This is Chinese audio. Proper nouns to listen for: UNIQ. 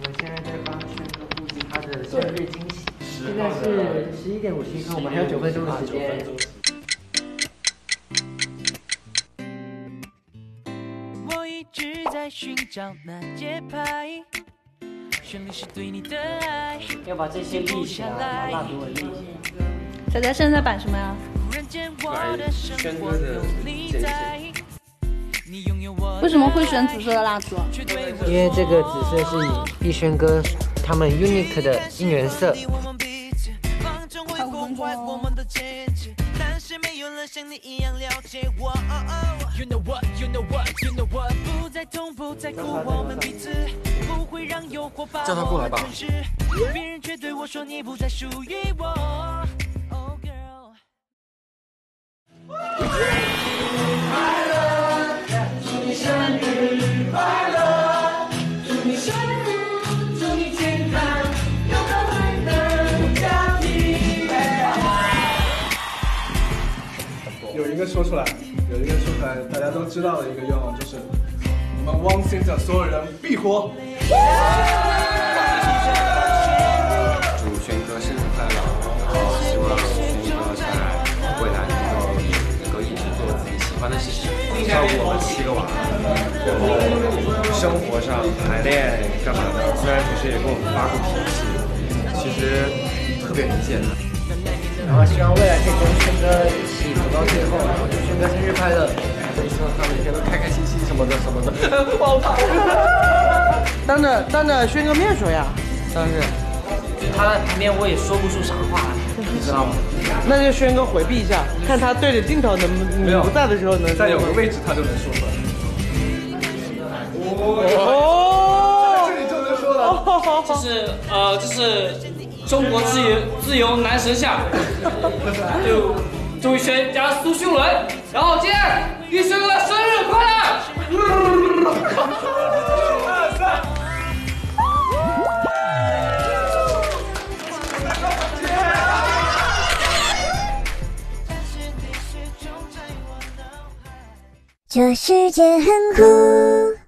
们先让对方去顾及他的生日惊喜。现在是11:51，我们还有9分钟的时间。我一直在寻找那节拍，旋律是对你的爱。要把这些立起来，蜡烛立。小佳现在摆什么呀？选择的这些。 为什么会选紫色的蜡烛？因为这个紫色是以逸轩哥他们 UNIQ 的应援色。还有5分钟哦。叫他过来吧。有一个说出来，大家都知道的一个愿望就是，我们汪先生所有人必火！祝轩哥生日快乐！然后希望轩哥在未来能够一直做自己喜欢的事情，照顾我们7个娃，然后生活上排练干嘛的，虽然平时也跟我们发过脾气，其实特别理解他。 然后希望未来可以跟轩哥一起走到最后，然后祝轩哥生日快乐！所以希望他每天都开开心心什么的，我好怕。当着轩哥面说呀，当着他面我也说不出啥话，你知道吗？那就轩哥回避一下，看他对着镜头能没有不在的时候能在有个位置他就能说出来。哦，这里就能说了，就是。 中国自由男神像，就祝轩加苏秀伦，然后今天玉轩哥生日快乐！1、2、3，这世界很酷。